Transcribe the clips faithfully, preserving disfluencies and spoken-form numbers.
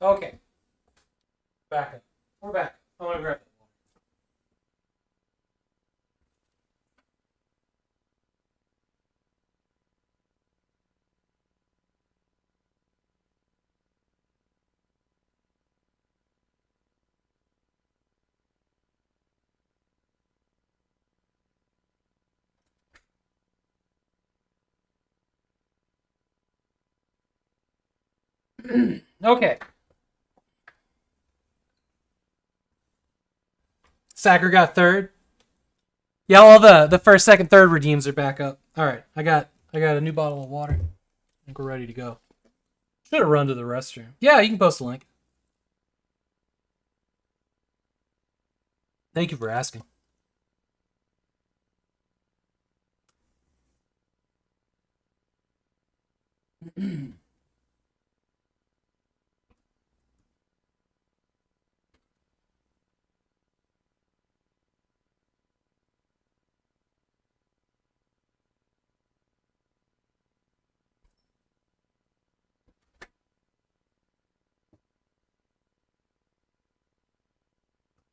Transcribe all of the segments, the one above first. Okay. Back up. We're back. I'm going to grab that. Okay. Sacker got third. Yeah, all the the first, second, third redeems are back up. All right, I got I got a new bottle of water. I think we're ready to go. Should have run to the restroom. Yeah, you can post a link. Thank you for asking.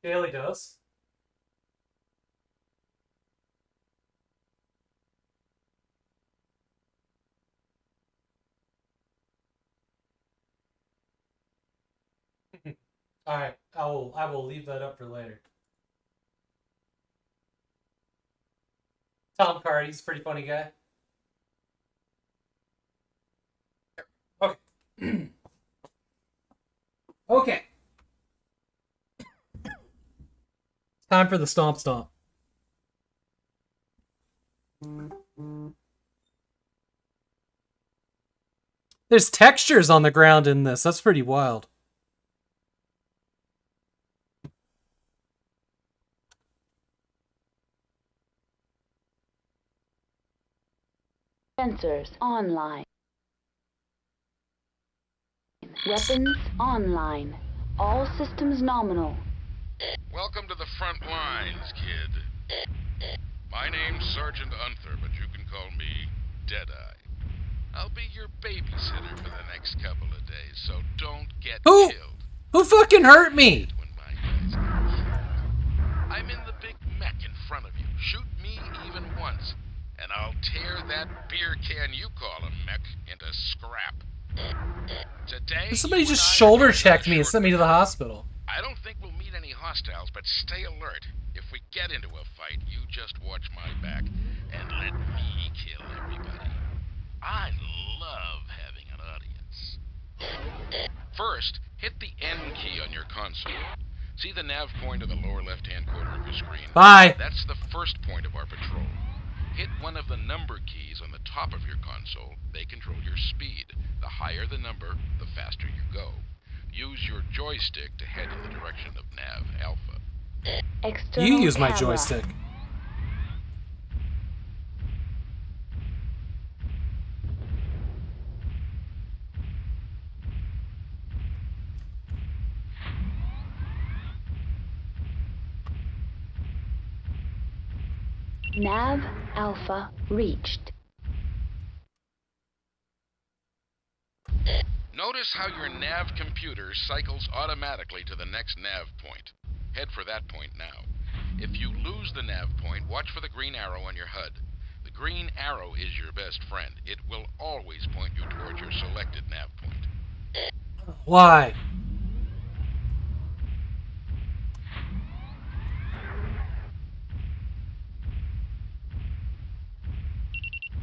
Daily dose. All right, I will. I will leave that up for later. Tom Cardi, he's a pretty funny guy. Okay. Okay. Time for the stomp stomp. There's textures on the ground in this. That's pretty wild. Sensors online. Weapons online. All systems nominal. Welcome to the front lines, kid. My name's Sergeant Unther, but you can call me Deadeye. I'll be your babysitter for the next couple of days, so don't get Who? killed. Who fucking hurt me? I'm in the big mech in front of you. Shoot me even once, and I'll tear that beer can you call a mech into scrap. Today, somebody just shoulder checked me and sent me to the hospital. I don't think we'll meet any hostiles, but stay alert. If we get into a fight, you just watch my back and let me kill everybody. I love having an audience. First, hit the N key on your console. See the nav point in the lower left-hand corner of your screen? Bye. That's the first point of our patrol. Hit one of the number keys on the top of your console. They control your speed. The higher the number, the faster you go. Use your joystick to head in the direction of Nav Alpha. External you use my camera. joystick. Nav Alpha reached. Notice how your nav computer cycles automatically to the next nav point. Head for that point now. If you lose the nav point, watch for the green arrow on your H U D. The green arrow is your best friend. It will always point you towards your selected nav point. Why?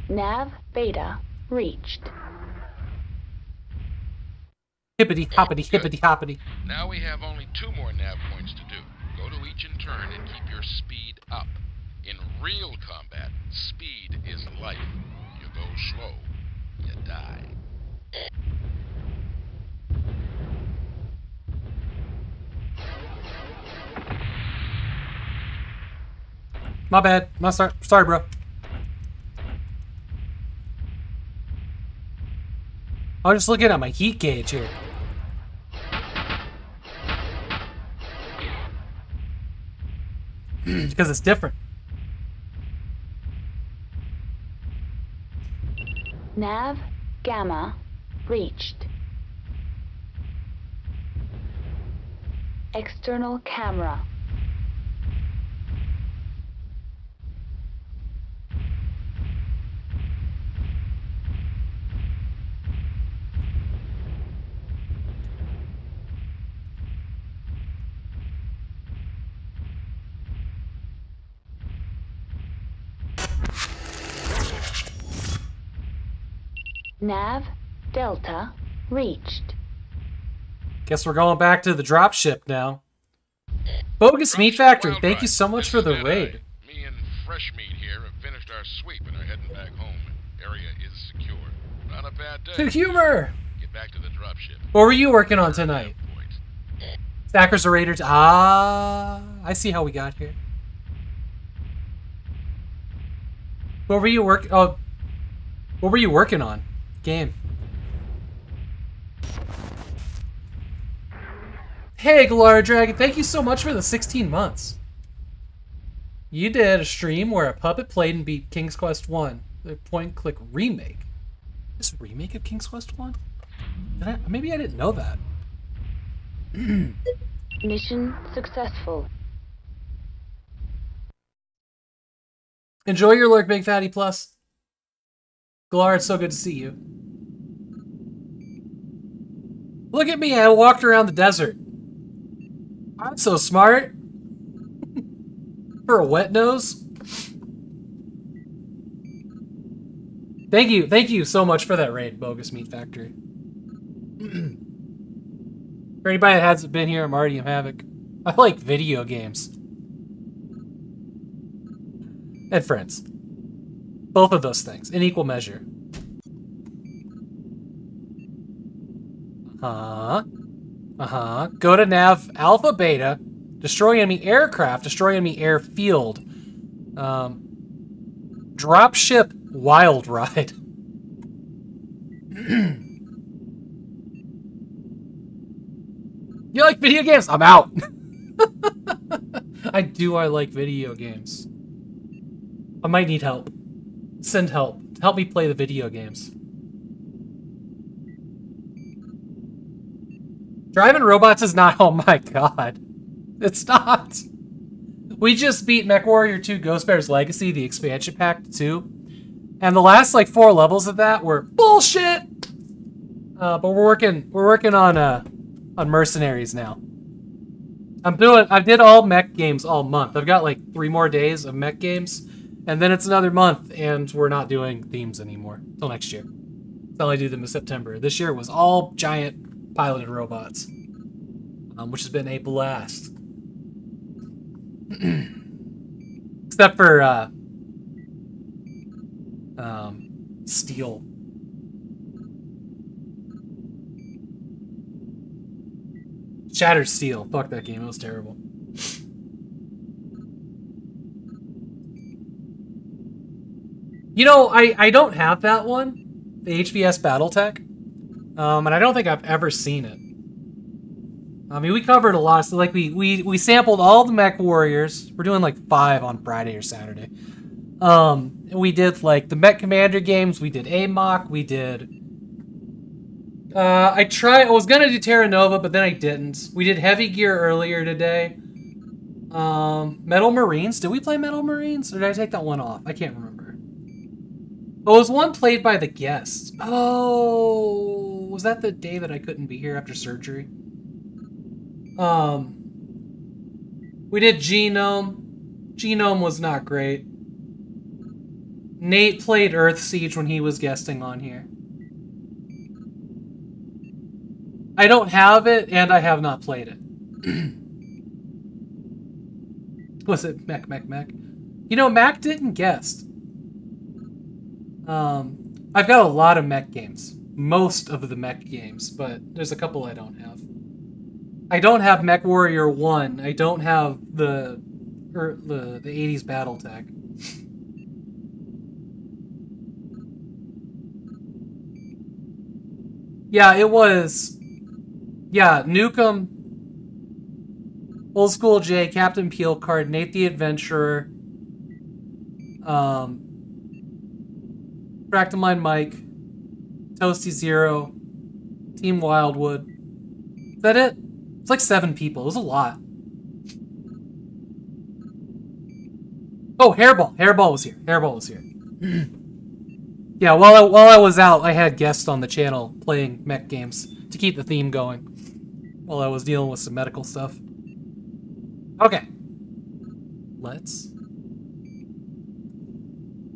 Nav Beta reached. Hippity hoppity hippity hoppity. Now we have only two more nav points to do. Go to each in turn and keep your speed up. In real combat, speed is life. You go slow, you die. My bad. My sorry, sorry, bro. I'm just looking at my heat gauge here. Because it's different. Nav Gamma reached. External camera. Nav Delta reached. Guess we're going back to the dropship now. Bogus Meat Factory, thank you so much for the raid. Me and Fresh Meat here have finished our sweep and are heading back home. Area is secure. Not a bad day. To humor! Get back to the dropship. What were you working on tonight? Stackers or Raiders? Ah, I see how we got here. What were you working? Oh, what were you working on? Game. Hey, Glory Dragon, thank you so much for the sixteen months. You did a stream where a puppet played and beat King's Quest one, the point-click remake. This remake of King's Quest one? Maybe I didn't know that. Mission successful. Enjoy your lurk, Big Fatty Plus. Glar, it's so good to see you. Look at me, I walked around the desert. I'm so smart. For a wet nose. Thank you, thank you so much for that raid, Bogus Meat Factory. For anybody that hasn't been here, I'm Artyom Havoc. I like video games. And friends. Both of those things, in equal measure. Uh-huh. Uh-huh. Go to nav alpha beta. Destroy enemy aircraft. Destroy enemy airfield. Um, drop ship wild ride. You like video games? I'm out. I do. I like video games. I might need help. Send help. Help me play the video games. Driving Robots is not... Oh my god. It's not. We just beat MechWarrior two Ghost Bear's Legacy, the expansion pack two. And the last like four levels of that were bullshit. Uh, but we're working we're working on uh on mercenaries now. I'm doing I did all mech games all month. I've got like three more days of mech games. And then it's another month, and we're not doing themes anymore. Till next year. Till I do them in September. This year was all giant piloted robots. Um, which has been a blast. Except for... Uh, um, Steel. Shattered Steel. Fuck that game, it was terrible. You know, I, I don't have that one, the H B S Battletech, um, and I don't think I've ever seen it. I mean, we covered a lot, so like we, we, we sampled all the Mech Warriors. We're doing like five on Friday or Saturday. Um, we did like the Mech Commander games, we did A M O C, we did... Uh, I tried, I was going to do Terra Nova, but then I didn't. We did Heavy Gear earlier today. Um, Metal Marines, did we play Metal Marines? Or did I take that one off? I can't remember. Oh, it was one played by the guest. Oh, was that the day that I couldn't be here after surgery? Um, we did Genome. Genome was not great. Nate played Earth Siege when he was guesting on here. I don't have it, and I have not played it. Was it Mech, Mech, Mech? You know, Mac didn't guest. Um, I've got a lot of mech games. Most of the mech games, but there's a couple I don't have. I don't have MechWarrior one. I don't have the or the the eighties Battletech. Yeah, it was. Yeah, Nukem, Old School J, Captain Peel card, Nate the Adventurer. Um. Fractamine Mike, Toasty Zero, Team Wildwood. Is that it? It's like seven people. It was a lot. Oh, Hairball. Hairball was here. Hairball was here. Yeah, while I, while I was out, I had guests on the channel playing mech games to keep the theme going while I was dealing with some medical stuff. Okay. Let's...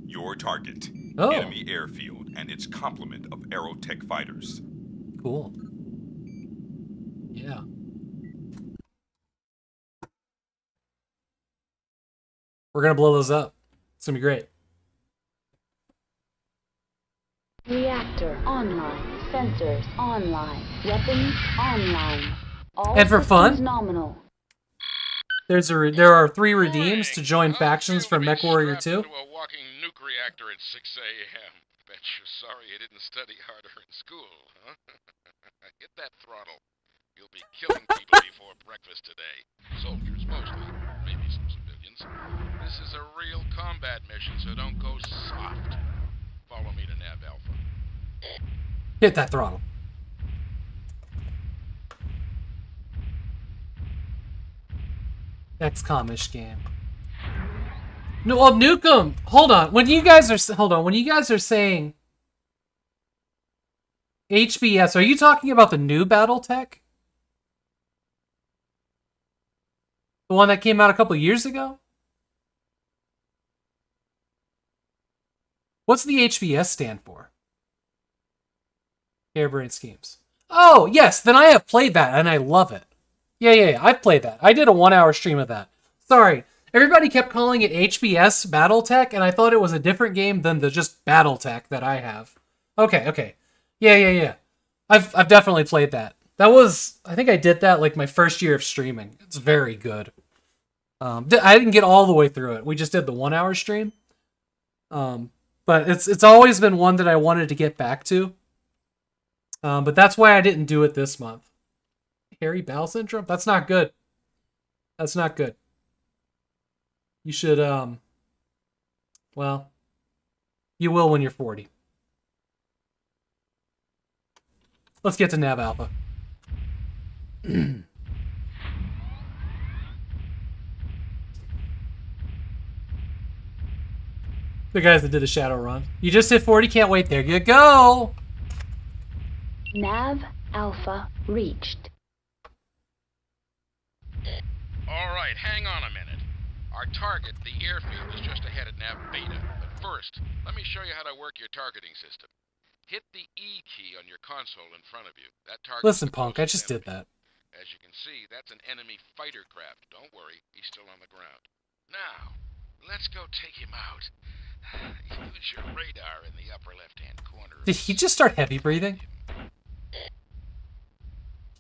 Your target. Oh. Enemy airfield and its complement of Aerotech Fighters. Cool. Yeah. We're going to blow those up. It's going to be great. Reactor online. Sensors online. Weapons online. All and for fun, nominal. There's a re there are three redeems to join factions from MechWarrior two. Into a walking nuke reactor at six A M Bet you're sorry you didn't study harder in school, huh? Hit that throttle. You'll be killing people before breakfast today. Soldiers mostly, maybe some civilians. This is a real combat mission, so don't go soft. Follow me to Nav Alpha. Hit that throttle. X COM-ish game. No, well, nuke 'em. Hold on. When you guys are hold on, when you guys are saying H B S, are you talking about the new Battletech? The one that came out a couple years ago? What's the H B S stand for? Harebrain Schemes. Oh, yes, then I have played that, and I love it. Yeah, yeah, yeah, I've played that. I did a one-hour stream of that. Sorry, everybody kept calling it H B S Battletech, and I thought it was a different game than the just Battletech that I have. Okay, okay. Yeah, yeah, yeah. I've, I've definitely played that. That was... I think I did that, like, my first year of streaming. It's very good. Um, I didn't get all the way through it. We just did the one-hour stream. Um... But it's it's always been one that I wanted to get back to. Um, but that's why I didn't do it this month. Hairy bowel syndrome? That's not good. That's not good. You should, um... well, you will when you're forty. Let's get to Nav Alpha. The guys that did a shadow run. You just hit forty, can't wait. There you go! Nav Alpha reached. Alright, hang on a minute. Our target, the airfield, is just ahead of Nav Beta. But first, let me show you how to work your targeting system. Hit the E key on your console in front of you. That target. Listen, Punk, I just enemy. did that. As you can see, that's an enemy fighter craft. Don't worry, he's still on the ground. Now, let's go take him out. Use your radar in the upper left-hand corner. Did he just start heavy breathing?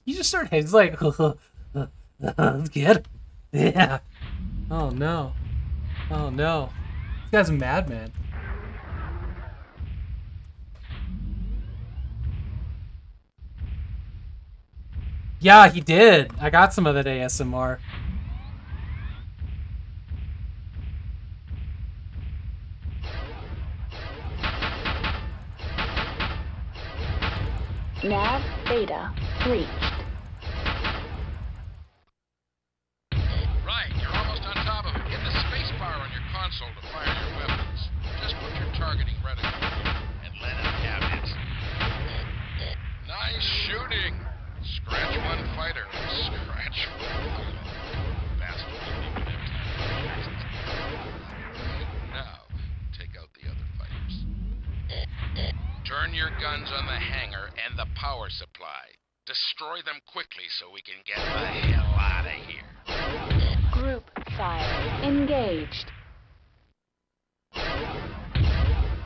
He just started. He's like, let's get him. Yeah. Oh no. Oh no. This guy's a madman. Yeah, he did. I got some of that A S M R. Nav Beta reached. Right, you're almost on top of it. Hit the space bar on your console to fire your weapons. Just put your targeting reticle and let it have it. Nice shooting. Scratch one fighter. Scratch one. Bastard. Now, take out the other fighters. Turn your guns on the hangar and the power supply. Destroy them quickly so we can get the hell out of here. Group fire engaged. I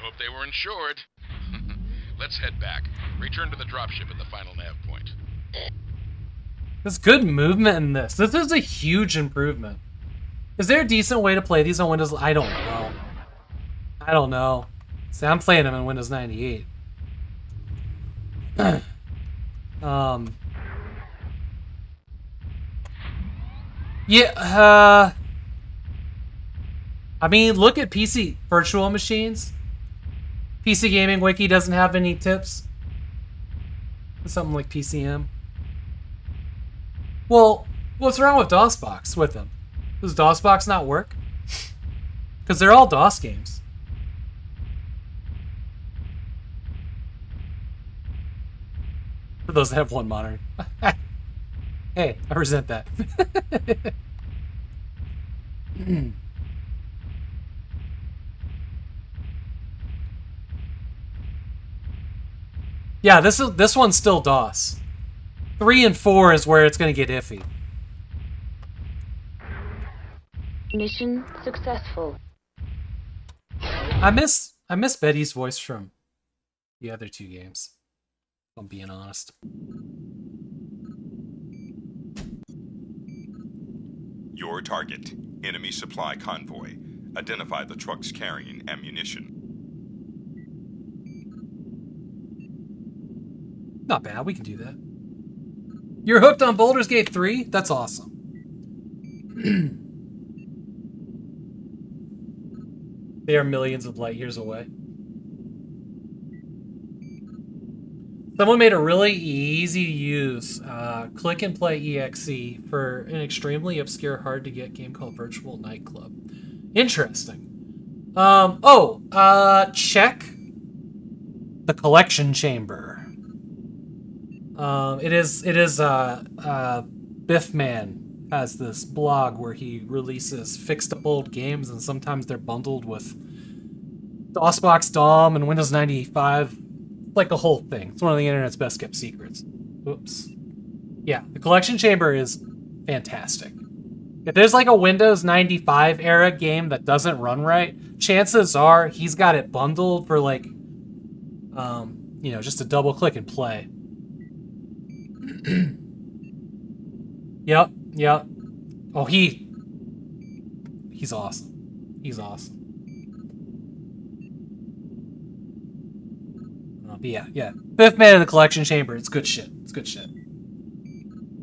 hope they were insured. Let's head back. Return to the dropship at the final nav point. There's good movement in this. This is a huge improvement. Is there a decent way to play these on Windows? I don't know. I don't know. See, I'm playing them in Windows ninety-eight. um. Yeah, uh... I mean, look at P C virtual machines. P C Gaming Wiki doesn't have any tips. something like P C M. Well, what's wrong with DOSBox with them? Does DOSBox not work? Because they're all DOS games. For those that have one monitor. Hey, I resent that. Yeah, this is this one's still DOS. Three and four is where it's going to get iffy. Mission successful. I miss I miss Betty's voice from the other two games, if I'm being honest. Your target, enemy supply convoy. Identify the trucks carrying ammunition. Not bad, we can do that. You're hooked on Baldur's Gate three? That's awesome. They are millions of light years away. Someone made a really easy to use uh, click and play E X E for an extremely obscure, hard to get game called Virtual Nightclub. Interesting. Um, oh, uh, check The Collection Chamber. Um, it is, it is, uh, uh, Biffman has this blog where he releases fixed up old games, and sometimes they're bundled with DOSBox D O M and Windows ninety-five. It's like a whole thing. It's one of the internet's best kept secrets. Oops. Yeah, the Collection Chamber is fantastic. If there's like a Windows ninety-five era game that doesn't run right, chances are he's got it bundled for like, um, you know, just a double click and play. Yep, yep. Oh, he... He's awesome. He's awesome. Uh, but yeah, yeah. Fifth Man in the Collection Chamber. It's good shit. It's good shit.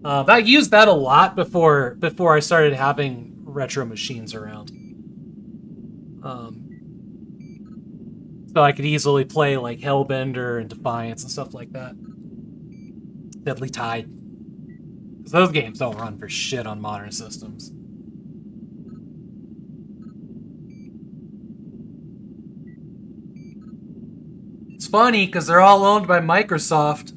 Uh, I used that a lot before before I started having retro machines around. Um, so I could easily play, like, Hellbender and Defiance and stuff like that. Deadly Tide. Because those games don't run for shit on modern systems. It's funny, because they're all owned by Microsoft.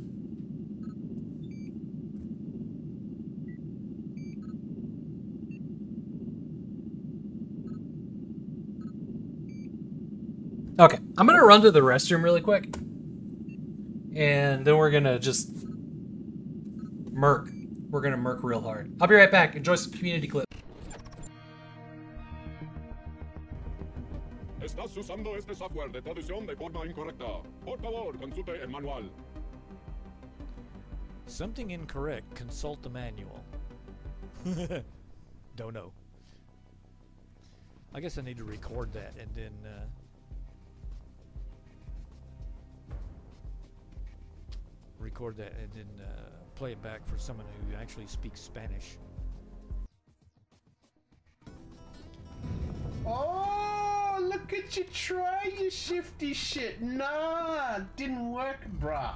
Okay, I'm going to run to the restroom really quick. And then we're going to just... Merc. We're gonna merc real hard. I'll be right back. Enjoy some community clips. Estás usando este software de traducción de forma incorrecta. Por favor, consulte el manual. Something incorrect. Consult the manual. Don't know. I guess I need to record that and then. Uh... Record that and then. Uh... Play it back for someone who actually speaks Spanish. Oh, look at you try your shifty shit. Nah, didn't work, brah.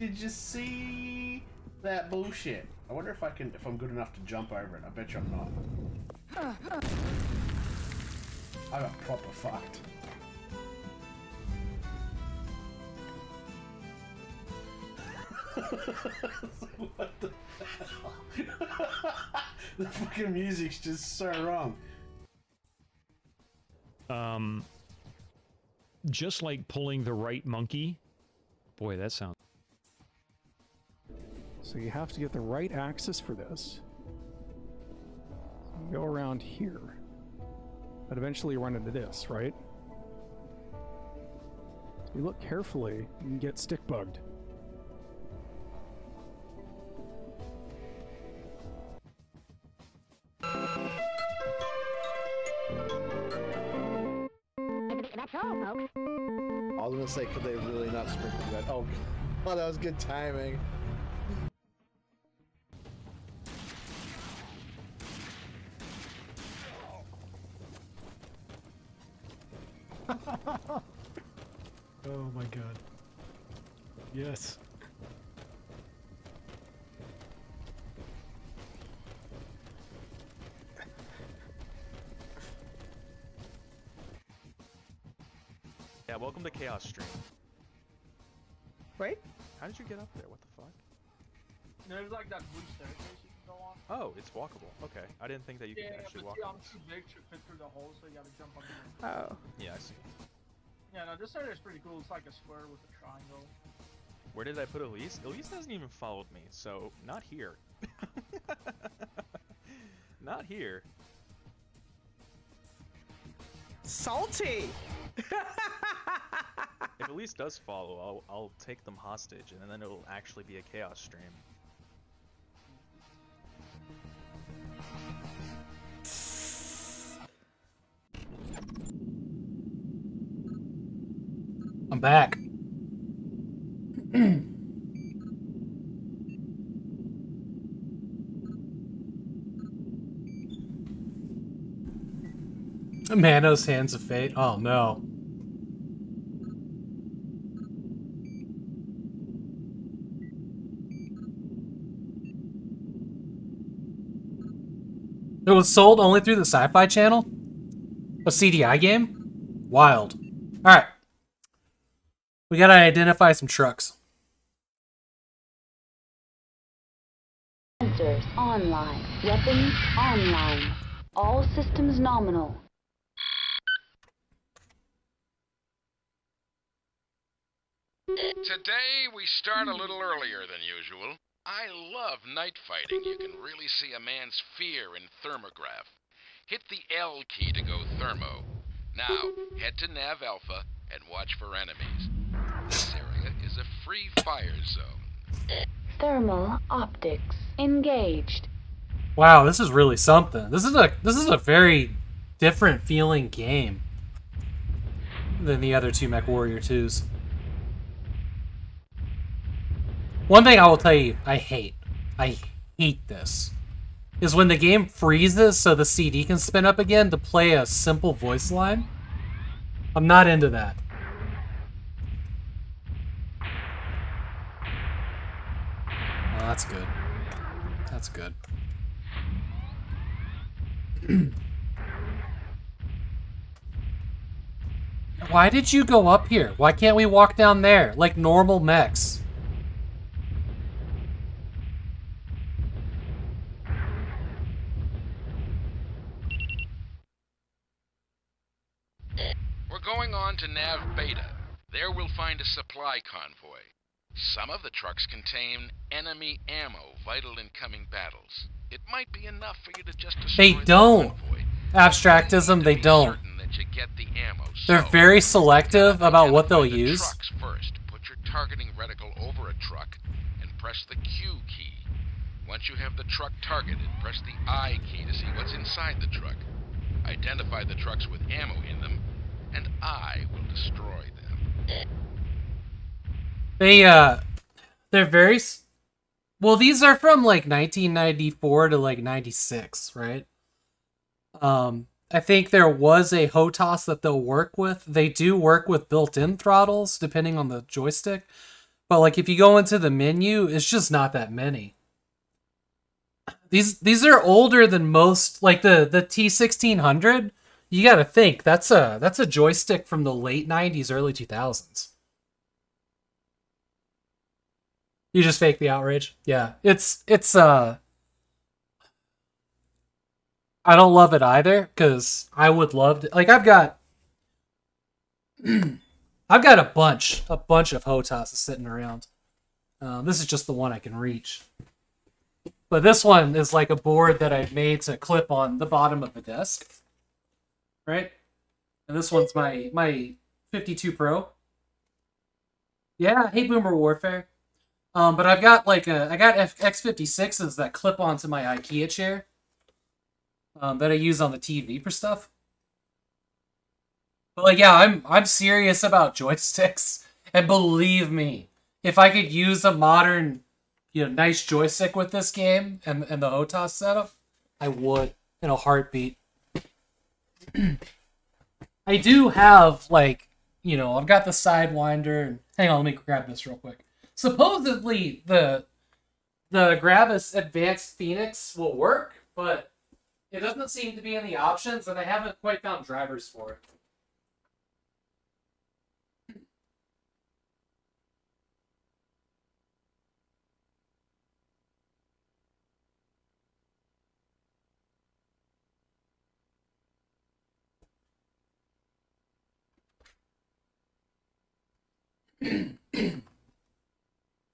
Did you see that bullshit? I wonder if I can, if I'm good enough to jump over it. I bet you I'm not. I got proper fucked. What the hell? The fucking music's just so wrong. Um, just like pulling the right monkey. Boy, that sounds. So you have to get the right axis for this. Go around here, but eventually you run into this, right? If you look carefully, you can get stick bugged. That's all, folks. I was gonna say, could they really not sprinkle that? Oh, God, that was good timing. Oh my God. Yes. Yeah, welcome to Chaos Stream. Wait? How did you get up there? What the fuck? There's like that blue staircase you can go on. Oh, it's walkable. Okay. I didn't think that you yeah, could yeah, actually walk. Yeah, I'm too big to fit through the hole, so you gotta jump on the Oh. Yeah, I see. Yeah, no, this area is pretty cool. It's like a square with a triangle. Where did I put Elise? Elise hasn't even followed me, so not here. Not here. Salty! If Elise does follow, I'll, I'll take them hostage, and then it'll actually be a chaos stream. I'm back. Mano's Hands of Fate? Oh no. It was sold only through the Sci-Fi Channel? A C D I game? Wild. Alright. We gotta identify some trucks. Sensors online. Weapons online. All systems nominal. Today we start a little earlier than usual. I love night fighting. You can really see a man's fear in thermograph. Hit the L key to go thermo. Now, head to Nav Alpha and watch for enemies. This area is a free fire zone. Thermal optics engaged. Wow, this is really something. This is a this is a very different feeling game than the other two MechWarrior twos. One thing I will tell you, I hate, I hate this, is when the game freezes so the C D can spin up again to play a simple voice line. I'm not into that. Well, that's good. That's good. Why did you go up here? Why can't we walk down there like normal mechs? Going on to Nav Beta. There we'll find a supply convoy. Some of the trucks contain enemy ammo vital in coming battles. It might be enough for you to just destroy the convoy. Abstractism, they don't. That you get the ammo. They're so very selective about what they'll the use. Trucks first. Put your targeting reticle over a truck and press the Q key. Once you have the truck targeted, press the I key to see what's inside the truck. Identify the trucks with ammo in them, and I will destroy them. They, uh, they're very... Well, these are from, like, nineteen ninety-four to, like, ninety-six, right? Um, I think there was a H O T A S that they'll work with. They do work with built-in throttles, depending on the joystick. But, like, if you go into the menu, it's just not that many. These these are older than most... Like, the, the T sixteen hundred... You gotta think, that's a that's a joystick from the late nineties, early two thousands. You just fake the outrage. Yeah, it's it's uh I don't love it either, because I would love to, like, I've got I've got a bunch a bunch of H O T A S sitting around. Uh, this is just the one I can reach. But this one is like a board that I've made to clip on the bottom of the desk. Right? And this one's my my fifty-two Pro. Yeah, hey Boomer Warfare. Um, but I've got like a I got X fifty-sixes that clip onto my IKEA chair. Um, that I use on the T V for stuff. But like, yeah, I'm I'm serious about joysticks, and believe me, if I could use a modern, you know, nice joystick with this game and and the H O T A S setup, I would in a heartbeat. I do have, like, you know, I've got the Sidewinder. Hang on, let me grab this real quick. Supposedly, the the Gravis Advanced Phoenix will work, but it doesn't seem to be in the options, and I haven't quite found drivers for it.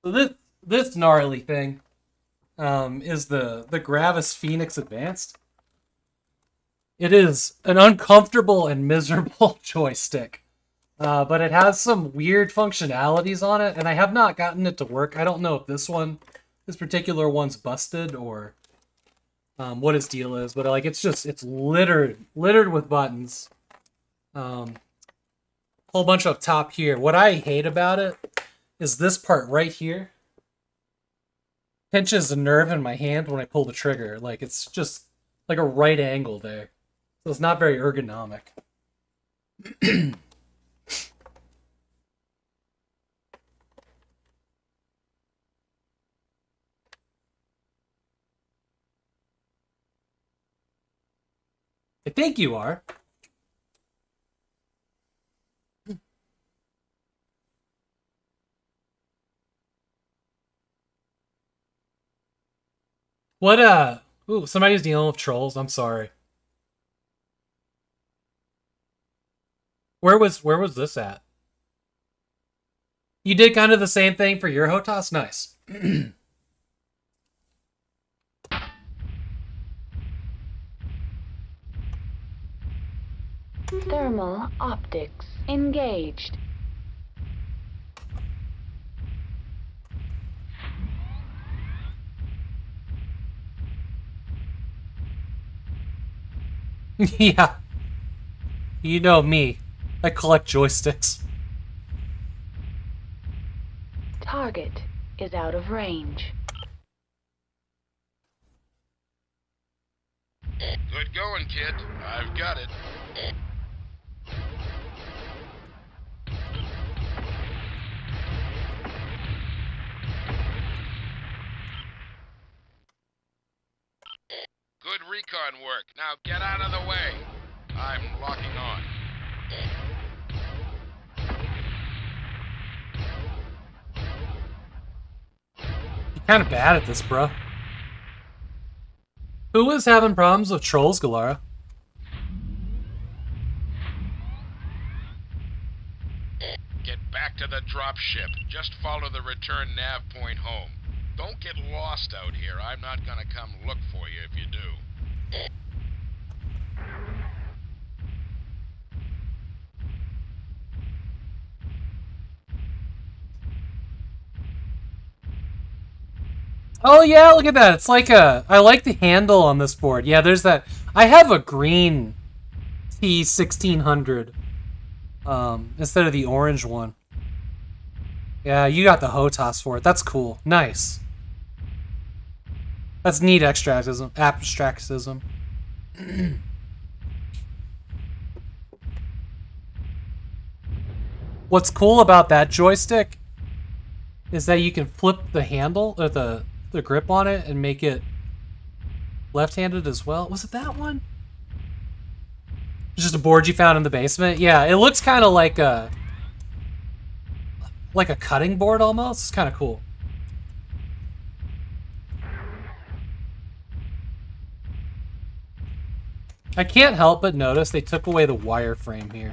So this this gnarly thing um, is the the Gravis Phoenix Advanced. It is an uncomfortable and miserable joystick, uh, but it has some weird functionalities on it, and I have not gotten it to work. I don't know if this one, this particular one's busted or um, what its deal is, but like it's just it's littered littered with buttons. Um, whole bunch up top here. What I hate about it is this part right here pinches a nerve in my hand when I pull the trigger. Like it's just like a right angle there. So it's not very ergonomic. I think you are. What, uh, ooh, somebody's dealing with trolls. I'm sorry. Where was, where was this at? You did kind of the same thing for your Hotas? Nice. Thermal optics engaged. Yeah, you know me. I collect joysticks. Target is out of range. Good going, kid. I've got it. Good recon work. Now get out of the way. I'm locking on. You're kind of bad at this, bro. Who is having problems with trolls, Galara? Get back to the dropship. Just follow the return nav point home. Don't get lost out here. I'm not gonna come look for you if you do. Oh yeah, look at that. It's like a... I like the handle on this board. Yeah, there's that... I have a green T sixteen hundred um, instead of the orange one. Yeah, you got the Hotas for it. That's cool. Nice. That's neat extractism. Abstractism. What's cool about that joystick is that you can flip the handle or the, the grip on it and make it left-handed as well. Was it that one? It's just a board you found in the basement. Yeah, it looks kind of like a... like a cutting board almost. It's kind of cool. I can't help but notice they took away the wireframe here.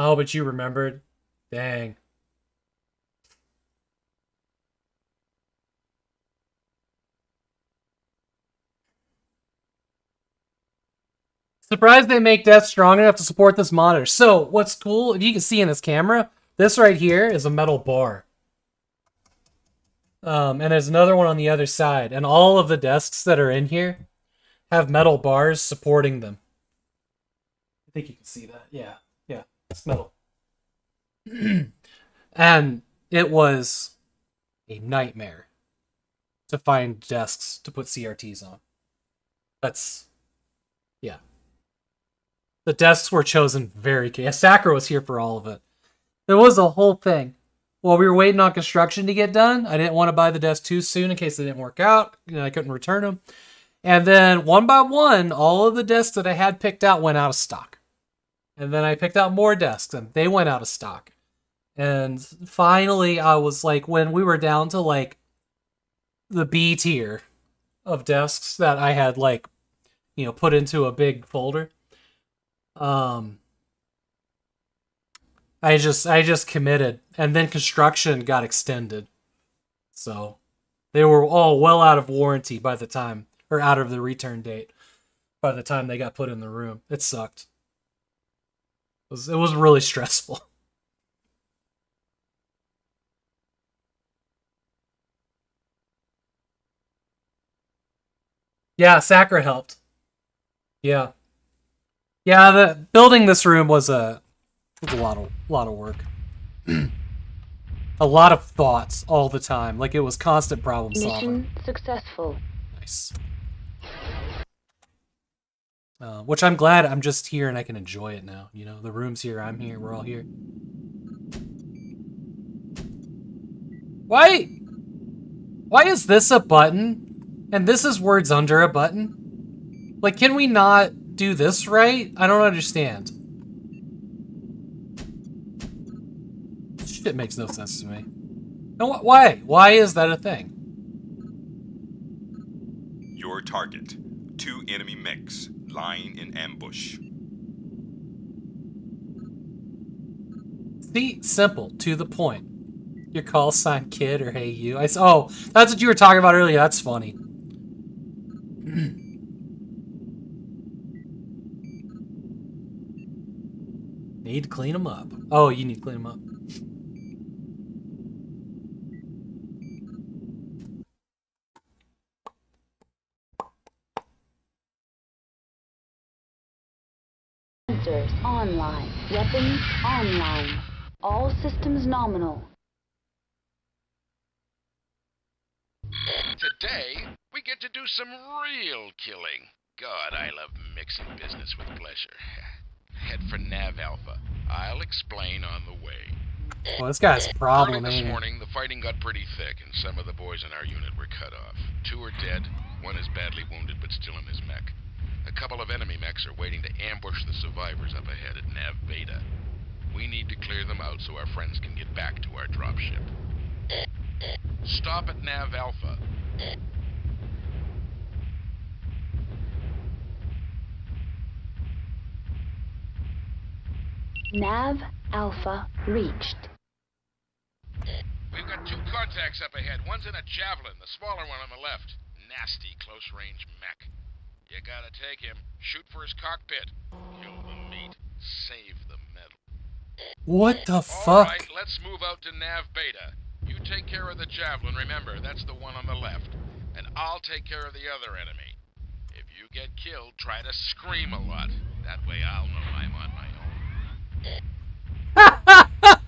Oh, but you remembered. Dang. Surprised they make death strong enough to support this monitor. So, what's cool, if you can see in this camera, this right here is a metal bar. Um, and there's another one on the other side. And all of the desks that are in here have metal bars supporting them. I think you can see that, yeah. It's metal. And it was a nightmare to find desks to put C R Ts on. That's, yeah. The desks were chosen very carefully. Sakura was here for all of it. There was a whole thing. While we were waiting on construction to get done, I didn't want to buy the desk too soon in case they didn't work out. You know, I couldn't return them. And then one by one, all of the desks that I had picked out went out of stock. And then I picked out more desks and they went out of stock. And finally, I was like, when we were down to like the B tier of desks that I had like, you know, put into a big folder. Um, I just, I just committed, and then construction got extended. So they were all well out of warranty by the time, or out of the return date by the time they got put in the room. It sucked. It was, it was really stressful. Yeah, Sakura helped. Yeah. Yeah, the building this room was a, was a lot of lot of work. A lot of thoughts all the time. Like it was constant problem solving. Mission successful. Nice. Uh, which I'm glad I'm just here and I can enjoy it now. You know, the room's here, I'm here, we're all here. Why? Why is this a button? And this is words under a button? Like, can we not do this right? I don't understand. Shit makes no sense to me. No, why? Why is that a thing? Your target. Two enemy mechs lying in ambush. See? Simple. To the point. Your call sign, kid, or hey you. I said, oh, that's what you were talking about earlier. That's funny. Need to clean them up. Oh, you need to clean them up. Sensors online. Weapons online. All systems nominal. Today, we get to do some real killing. God, I love mixing business with pleasure. Head for Nav Alpha. I'll explain on the way. Well, this guy's a problem, man. This morning, the fighting got pretty thick, and some of the boys in our unit were cut off. Two are dead. One is badly wounded, but still in his mech. A couple of enemy mechs are waiting to ambush the survivors up ahead at Nav Beta. We need to clear them out so our friends can get back to our dropship. Stop at Nav Alpha. Nav Alpha reached. We've got two contacts up ahead. One's in a javelin, the smaller one on the left. Nasty close-range mech. You gotta take him. Shoot for his cockpit. Kill the meat. Save the metal. What the fuck? All right, let's move out to Nav Beta. You take care of the javelin, remember, that's the one on the left. And I'll take care of the other enemy. If you get killed, try to scream a lot. That way I'll know I'm on my own.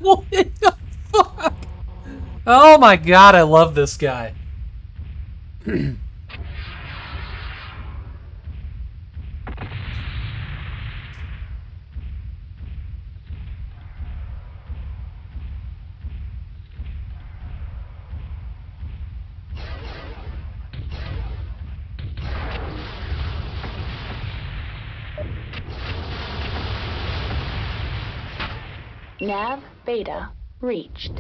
What the fuck? Oh my god, I love this guy. Nav Beta reached.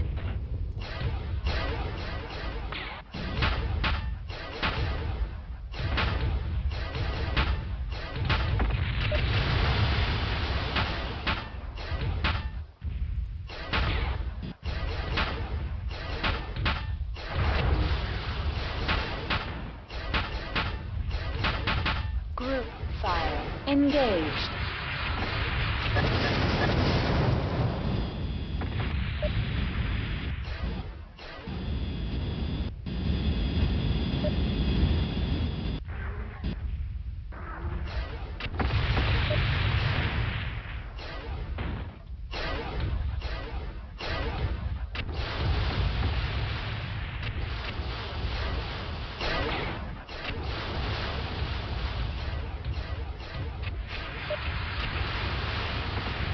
Group fire engaged.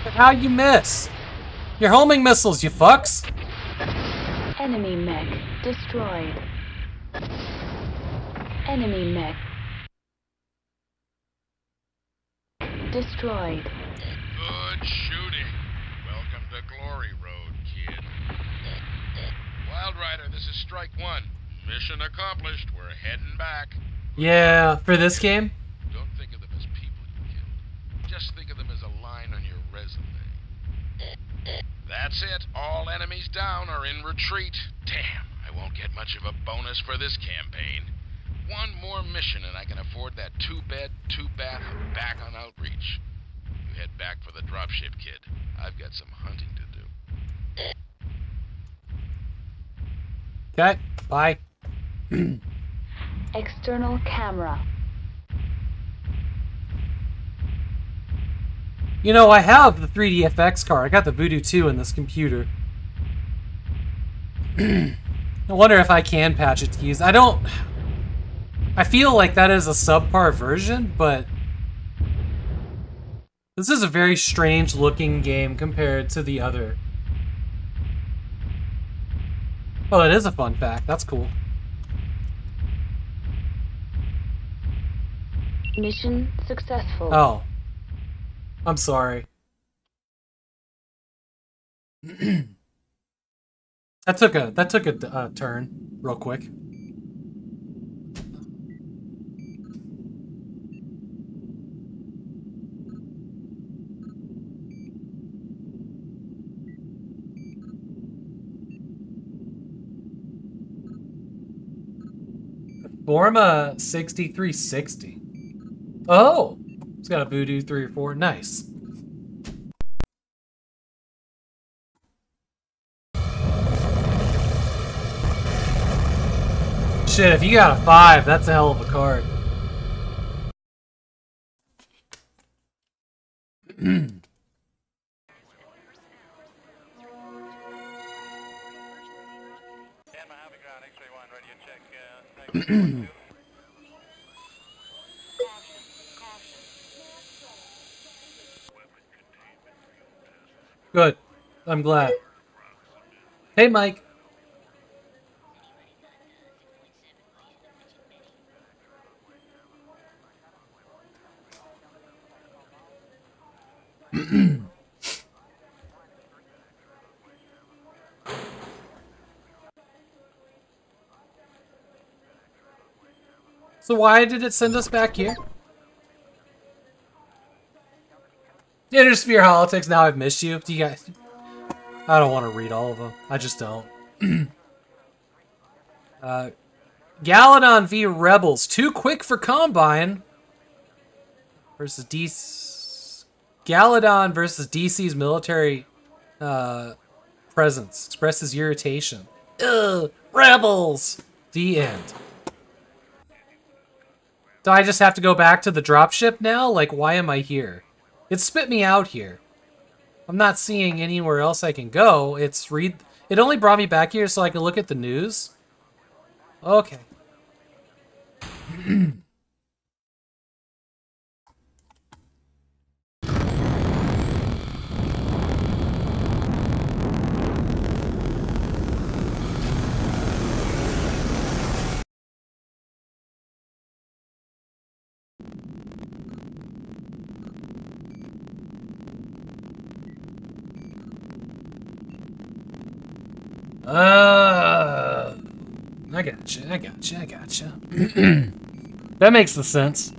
How you miss? You're homing missiles, you fucks. destroyed. Enemy mech destroyed. Good shooting. Welcome to Glory Road, kid. Wild Rider, this is Strike One. Mission accomplished. We're heading back. Yeah, for this game? Don't think of them as people you killed. Just think of them as a line on your resume. That's it. All enemies down are in retreat. Damn, I won't get much of a bonus for this campaign. One more mission and I can afford that two-bed, two-bath, back on outreach. You head back for the dropship, kid. I've got some hunting to do. Okay, bye. External camera. You know, I have the three D F X card. I got the Voodoo two in this computer. I wonder if I can patch it to use. I don't... I feel like that is a subpar version, but this is a very strange looking game compared to the other. Oh, it is a fun fact. That's cool. Mission successful. Oh. I'm sorry. That took a that took a uh, turn real quick. Forma sixty-three sixty. Oh! It's got a Voodoo three or four. Nice. Shit, if you got a five, that's a hell of a card. Caution. Good. I'm glad. Hey, Mike. So why did it send us back here? Intersphere Holotics, now I've missed you. Do you guys... I don't want to read all of them. I just don't. uh, Galadon v Rebels. Too quick for Combine. Versus D C... Galadon versus D C's military uh, presence. Expresses irritation. Ugh! Rebels! The end. Do I just have to go back to the dropship now? Like, why am I here? It spit me out here. I'm not seeing anywhere else I can go. It's read. It only brought me back here so I can look at the news. Okay. Uh, I gotcha, I gotcha, I gotcha. That makes the sense.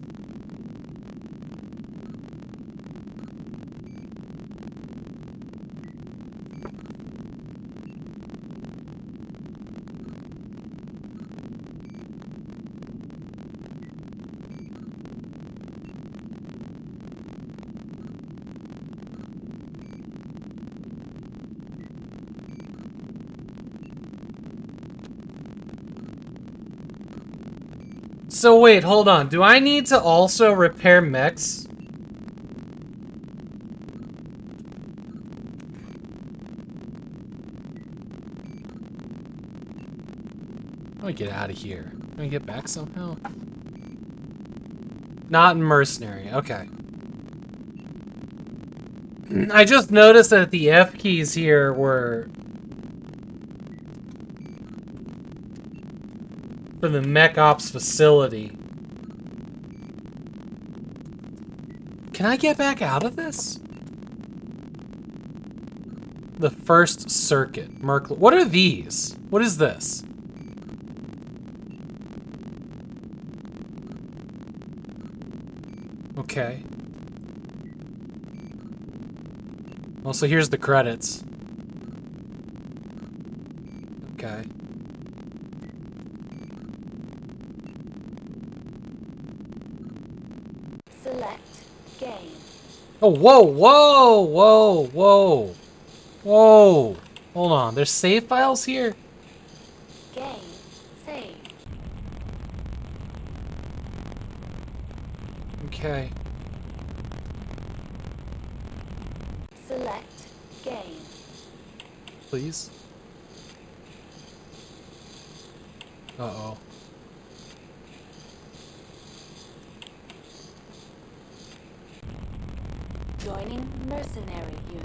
So wait, hold on. Do I need to also repair mechs? Let me get out of here. Can I get back somehow? Not in mercenary. Okay. I just noticed that the F keys here were... from the Mech Ops facility. Can I get back out of this? The First Circuit. Merkle. What are these? What is this? Okay. Well, so here's the credits. Okay. Select game. Oh, whoa, whoa, whoa, whoa. Whoa. Hold on, there's save files here? Game, save. Okay. Select game. Please. Uh-oh. Joining mercenary unit.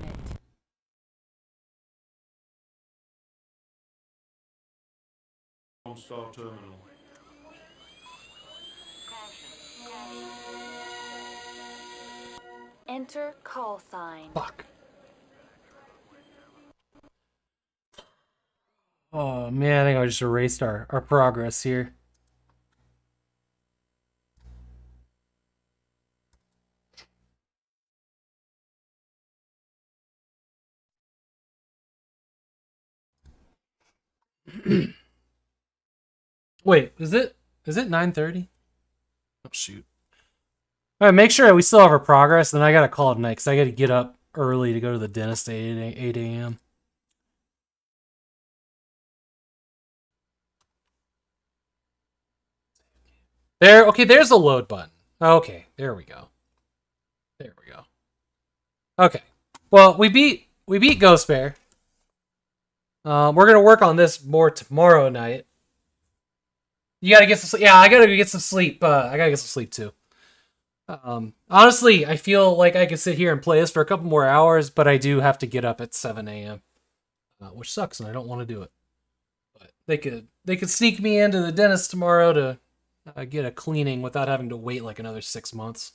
Star terminal. Enter call sign. Fuck. Oh man, I think I just erased our, our progress here. Wait, is it is it nine thirty? Oh shoot. Alright, make sure we still have our progress, then I gotta call it night because I gotta get up early to go to the dentist at eight a m There, okay, there's the load button. Okay, there we go. There we go. Okay. Well, we beat we beat Ghost Bear. Um, we're gonna work on this more tomorrow night. You gotta get some sleep. Yeah, I gotta get some sleep. Uh, I gotta get some sleep too. Um, honestly, I feel like I could sit here and play this for a couple more hours, but I do have to get up at seven a m uh, which sucks, and I don't want to do it. But they could they could sneak me into the dentist tomorrow to uh, get a cleaning without having to wait like another six months,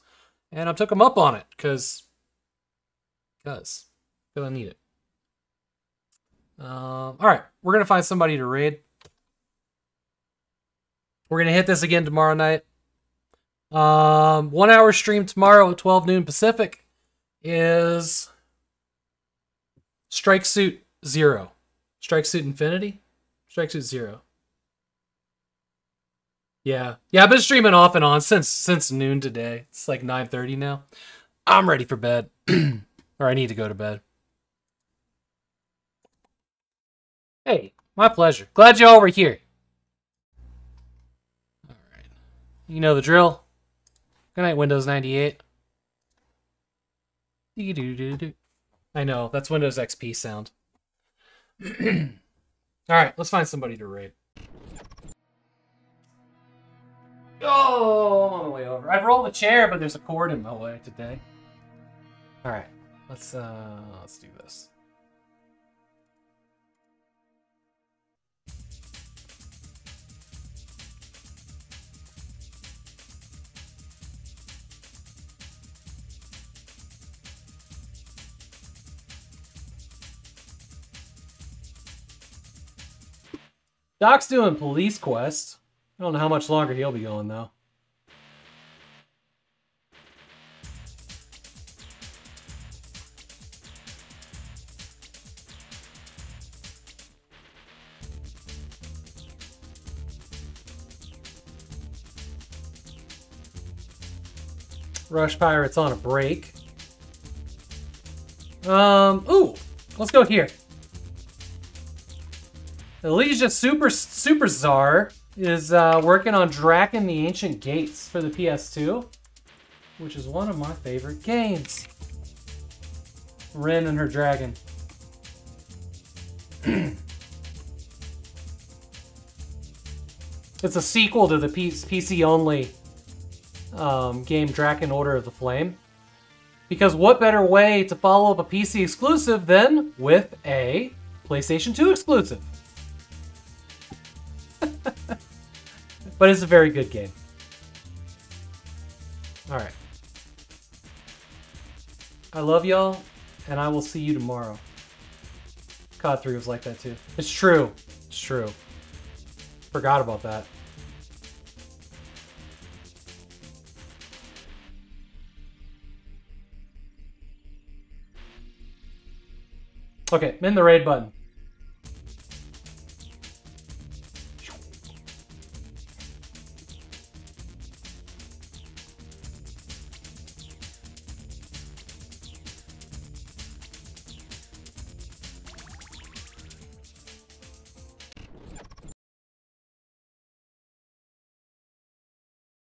and I took them up on it because because I need it. Um, all right, we're gonna find somebody to raid. We're going to hit this again tomorrow night. Um, one hour stream tomorrow at twelve noon Pacific is Strike Suit Zero. Strike Suit Infinity? Strike Suit Zero. Yeah. Yeah, I've been streaming off and on since since noon today. It's like nine thirty now. I'm ready for bed. Or I need to go to bed. Hey, my pleasure. Glad you all were here. You know the drill. Good night, Windows ninety-eight. I know, that's Windows X P sound. Alright, let's find somebody to raid. Oh, I'm on the way over. I've rolled a chair, but there's a cord in my way today. Alright, let's uh let's do this. Doc's doing police quest. I don't know how much longer he'll be going, though. Rush Pirate's on a break. Um, ooh, let's go here. Elijah Super Super Czar is uh, working on Draken the Ancient Gates for the P S two, which is one of my favorite games. Ren and her dragon. It's a sequel to the P C-only um, game Draken Order of the Flame. Because what better way to follow up a P C exclusive than with a PlayStation two exclusive? But it's a very good game. Alright. I love y'all, and I will see you tomorrow. C O D three was like that too. It's true. It's true. Forgot about that. Okay, mend the raid button.